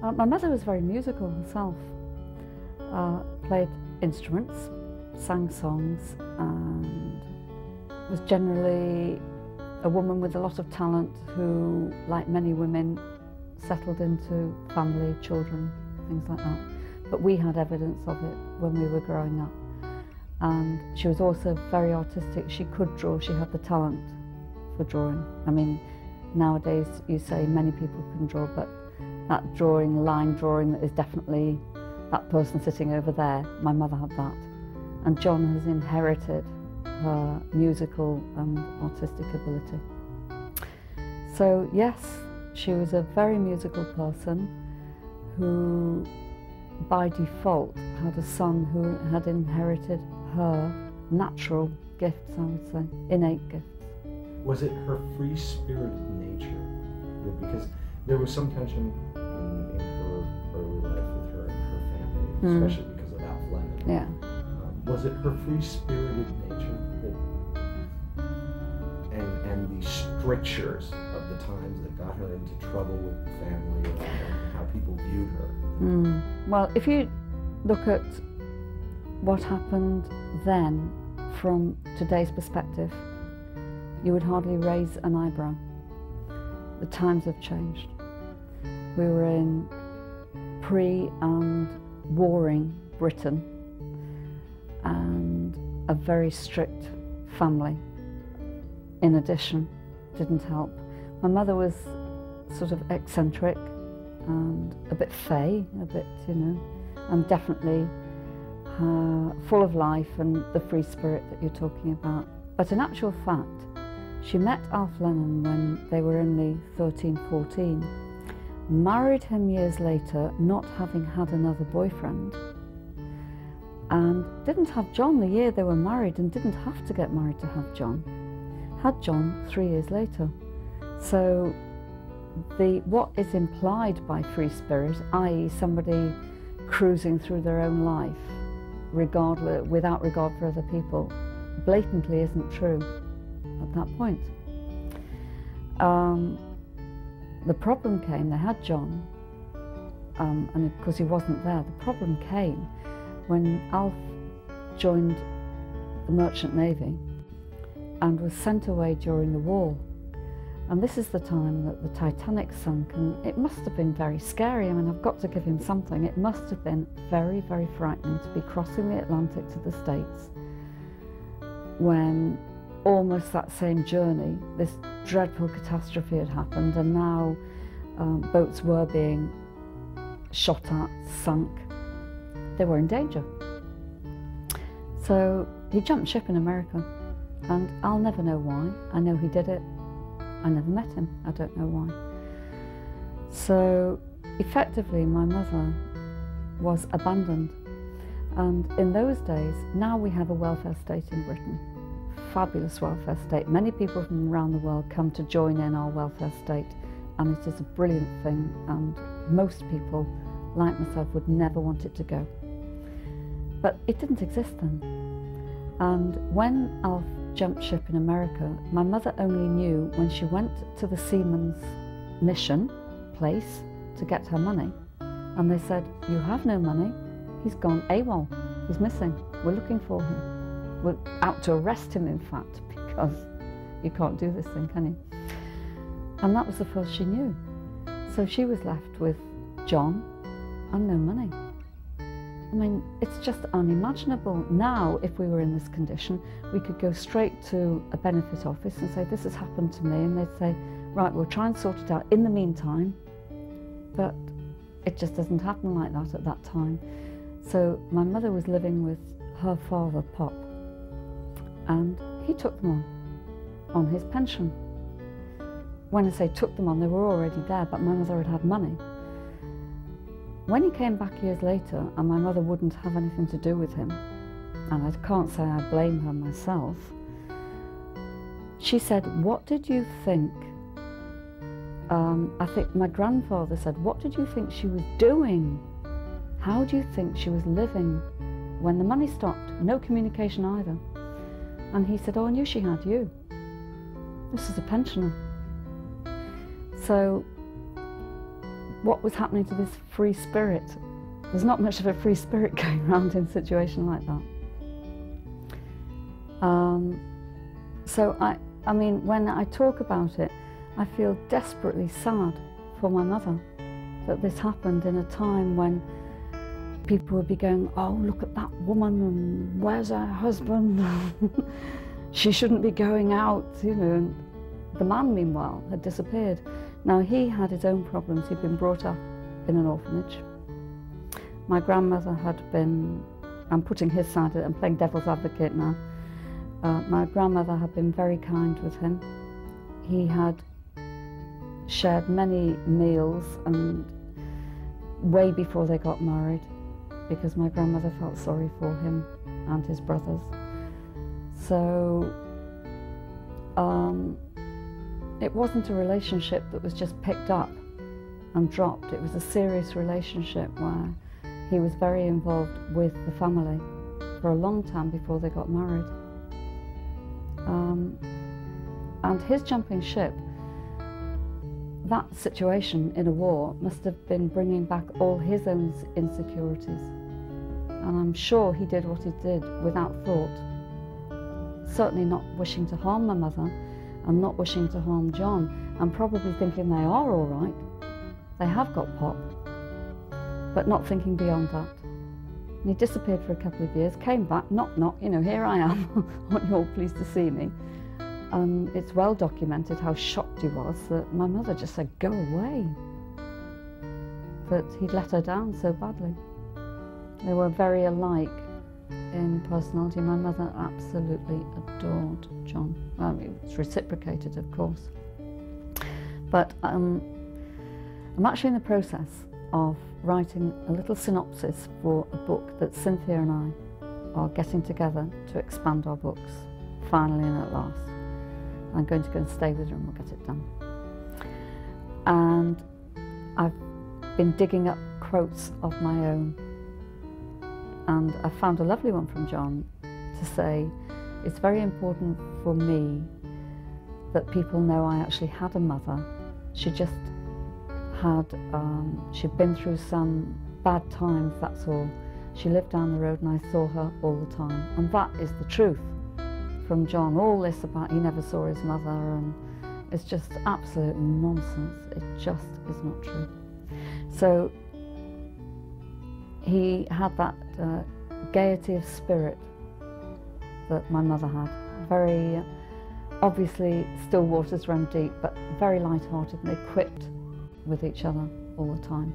My mother was very musical herself, played instruments, sang songs, and was generally a woman with a lot of talent who, like many women, settled into family, children, things like that. But we had evidence of it when we were growing up. And she was also very artistic. She could draw, she had the talent for drawing. I mean, nowadays you say many people can draw, but that drawing, line drawing, that is definitely that person sitting over there. My mother had that. And John has inherited her musical and artistic ability. So yes, she was a very musical person who, by default, had a son who had inherited her natural gifts, I would say, innate gifts. Was it her free-spirited nature? Because there was some tension in her early life with her and her family, especially because of Alf Lennon. Yeah. Was it her free-spirited nature that, and the strictures of the times that got her into trouble with the family and how people viewed her? Well, if you look at what happened then from today's perspective, you would hardly raise an eyebrow. The times have changed. We were in pre- and warring Britain and a very strict family, in addition, didn't help. My mother was sort of eccentric and a bit fey, a bit, you know, and definitely full of life and the free spirit that you're talking about. But in actual fact, she met Alf Lennon when they were only 13, 14, married him years later, not having had another boyfriend, and didn't have John the year they were married, and didn't have to get married to have John. Had John 3 years later. So what is implied by free spirit, i.e. somebody cruising through their own life regardless, without regard for other people, blatantly isn't true at that point. The problem came, they had John, and of course he wasn't there. The problem came when Alf joined the Merchant Navy and was sent away during the war. And this is the time that the Titanic sunk, and it must have been very scary. I mean, I've got to give him something. It must have been very, very frightening to be crossing the Atlantic to the States when almost that same journey, this dreadful catastrophe had happened, and now boats were being shot at, sunk. They were in danger. So he jumped ship in America, and I'll never know why. I know he did it. I never met him, I don't know why. So effectively my mother was abandoned, and in those days, now we have a welfare state in Britain, fabulous welfare state. Many people from around the world come to join in our welfare state, and it is a brilliant thing, and most people like myself would never want it to go. But it didn't exist then. And when Alf jumped ship in America, my mother only knew when she went to the Seamen's Mission place to get her money, and they said, "You have no money, he's gone AWOL, he's missing, we're looking for him. We're out to arrest him, in fact, because you can't do this thing, can you?" And that was the first she knew. So she was left with John and no money. I mean, it's just unimaginable. Now, if we were in this condition, we could go straight to a benefit office and say, "This has happened to me," and they'd say, "Right, we'll try and sort it out in the meantime." But it just doesn't happen like that at that time. So my mother was living with her father, Pop, and he took them on his pension. When I say took them on, they were already there, but my mother had had money. When he came back years later, and my mother wouldn't have anything to do with him, and I can't say I blame her myself, she said, "What did you think?" I think my grandfather said, "What did you think she was doing? How do you think she was living?" When the money stopped, no communication either. And he said, "Oh, I knew she had you. This is a pensioner." So what was happening to this free spirit? There's not much of a free spirit going around in a situation like that. So I mean, when I talk about it, I feel desperately sad for my mother that this happened in a time when people would be going, oh, look at that woman, and where's her husband? She shouldn't be going out, you know. And the man, meanwhile, had disappeared. Now, he had his own problems. He'd been brought up in an orphanage. My grandmother had been, I'm putting his side, I'm playing devil's advocate now. My grandmother had been very kind with him. He had shared many meals, and way before they got married, because my grandmother felt sorry for him and his brothers. So it wasn't a relationship that was just picked up and dropped. It was a serious relationship where he was very involved with the family for a long time before they got married. And his jumping ship, that situation in a war, must have been bringing back all his own insecurities. And I'm sure he did what he did without thought. Certainly not wishing to harm my mother, and not wishing to harm John, and probably thinking they are all right. They have got Pop, but not thinking beyond that. And he disappeared for a couple of years, came back, knock, knock, you know, here I am, aren't you all pleased to see me? And it's well documented how shocked he was that my mother just said, go away. But he'd let her down so badly. They were very alike in personality. My mother absolutely adored John. It was reciprocated, of course. But I'm actually in the process of writing a little synopsis for a book that Cynthia and I are getting together to expand our books, finally and at last. I'm going to go and stay with her and we'll get it done. And I've been digging up quotes of my own, and I found a lovely one from John to say, it's very important for me that people know I actually had a mother. She just had, she'd been through some bad times, that's all. She lived down the road and I saw her all the time. And that is the truth from John. All this about he never saw his mother, and it's just absolute nonsense. It just is not true. So he had that gaiety of spirit that my mother had. Very, obviously, still waters run deep, but very light-hearted and equipped with each other all the time.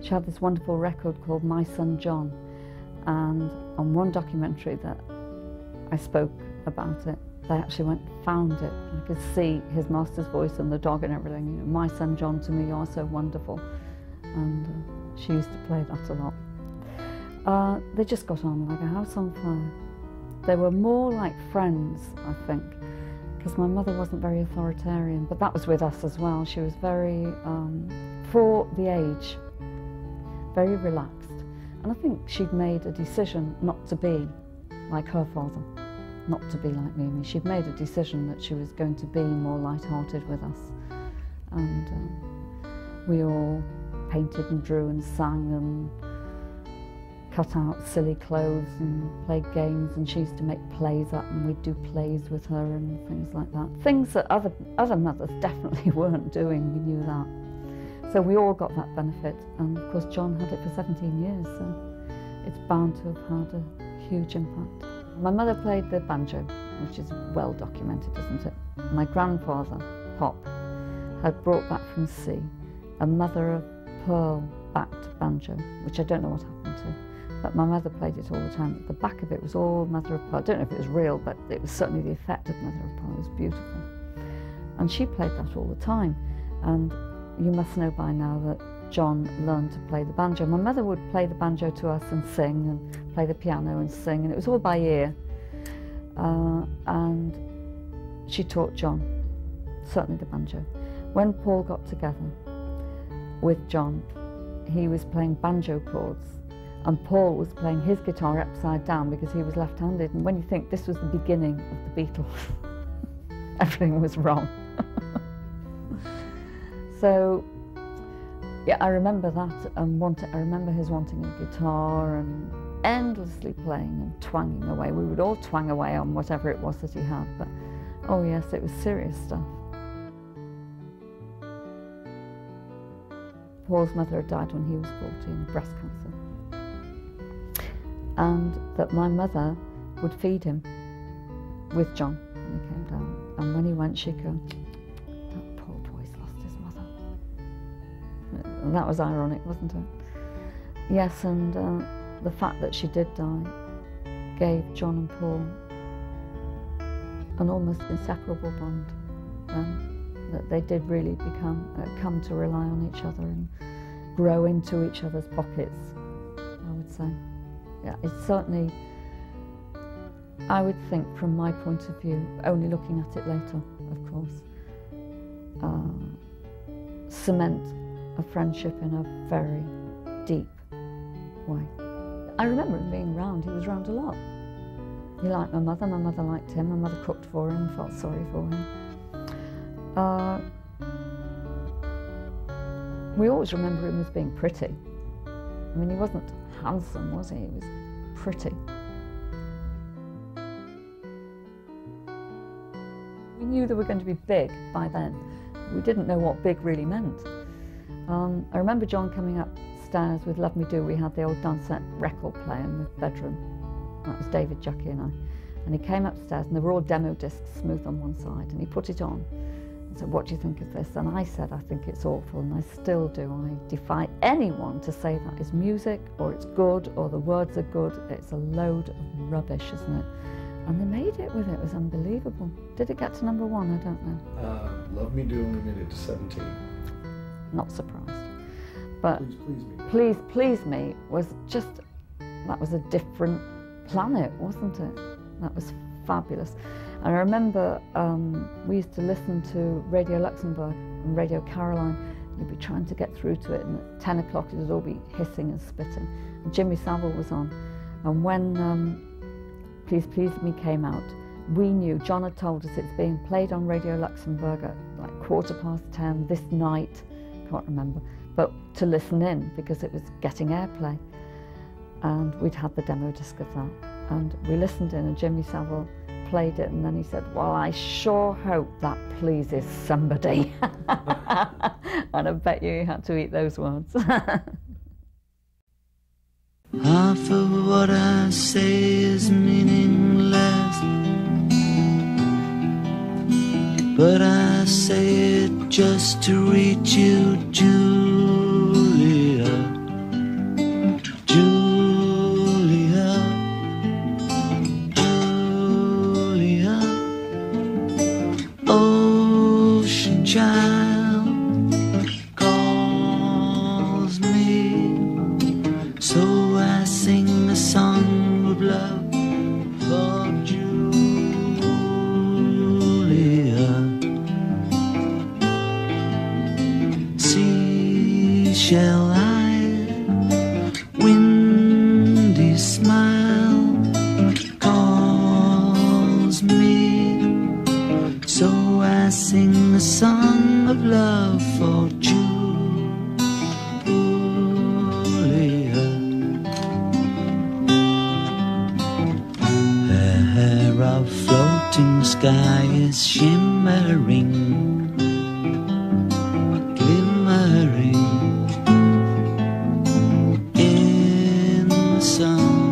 She had this wonderful record called My Son John, and on one documentary that I spoke about it, they actually went and found it. I could see his master's voice and the dog and everything. You know, My Son John, to me, you are so wonderful. And she used to play that a lot. They just got on like a house on fire. They were more like friends, I think, because my mother wasn't very authoritarian, but that was with us as well. She was very, for the age, very relaxed. And I think she'd made a decision not to be like her father, not to be like Mimi. She'd made a decision that she was going to be more light-hearted with us. And we all painted and drew and sang and cut out silly clothes and played games, and she used to make plays up and we'd do plays with her and things like that. Things that other mothers definitely weren't doing, we knew that. So we all got that benefit, and of course John had it for 17 years, so it's bound to have had a huge impact. My mother played the banjo, which is well documented, isn't it? My grandfather, Pop, had brought back from sea a mother of pearl-backed banjo, which I don't know what happened to. But my mother played it all the time. The back of it was all mother of pearl. I don't know if it was real, but it was certainly the effect of mother of pearl. It was beautiful. And she played that all the time. And you must know by now that John learned to play the banjo. My mother would play the banjo to us and sing, and play the piano and sing, and it was all by ear. And she taught John, certainly the banjo. When Paul got together with John, he was playing banjo chords, and Paul was playing his guitar upside down because he was left-handed. And when you think this was the beginning of the Beatles, everything was wrong. So Yeah, I remember that, and I remember his wanting a guitar and endlessly playing and twanging away. We would all twang away on whatever it was that he had, but oh yes, it was serious stuff. Paul's mother had died when he was 14 of breast cancer, and that my mother would feed him with John when he came down, and when he went, she'd go, "That poor boy's lost his mother." And that was ironic, wasn't it? Yes, and the fact that she did die gave John and Paul an almost inseparable bond. That they did really become, come to rely on each other and grow into each other's pockets, I would say. Yeah, it's certainly, I would think from my point of view, only looking at it later, of course, cement a friendship in a very deep way. I remember him being round, he was round a lot. He liked my mother liked him, my mother cooked for him, felt sorry for him. We always remember him as being pretty. I mean, he wasn't handsome, was he? He was pretty. We knew they were going to be big by then. We didn't know what big really meant. I remember John coming upstairs with Love Me Do. We had the old Dansette record player in the bedroom. That was David, Jackie and I. And he came upstairs and there were all demo discs, smooth on one side, and he put it on. So what do you think of this? And I said, I think it's awful, and I still do. I defy anyone to say that is music, or it's good, or the words are good. It's a load of rubbish, isn't it? And they made it with it. It was unbelievable. Did it get to number one? I don't know. Love Me Do only made it to 17. Not surprised. But Please Please Me. Please Please Me was just, that was a different planet, wasn't it? That was fabulous. And I remember we used to listen to Radio Luxembourg and Radio Caroline. You'd be trying to get through to it, and at 10 o'clock it would all be hissing and spitting. And Jimmy Savile was on. And when Please Please Me came out, we knew, John had told us, it's being played on Radio Luxembourg at like 10:15 this night, can't remember, but to listen in because it was getting airplay. And we'd had the demo disc of that. And we listened in, and Jimmy Savile played it, and then he said, "Well, I sure hope that pleases somebody." And I bet you he had to eat those words. Half of what I say is meaningless, but I say it just to reach you, Julia. Child calls me, so I sing a song of love for Julia. Seashell eye, windy smile calls me, so I sing a song of love for Julia. Her hair of floating sky is shimmering, glimmering in the sun.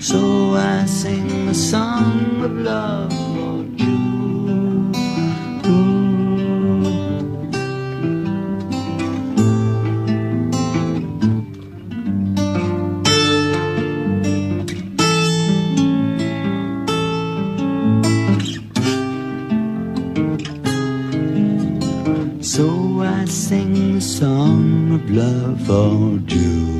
So I sing the song of love for June. So I sing the song of love for June.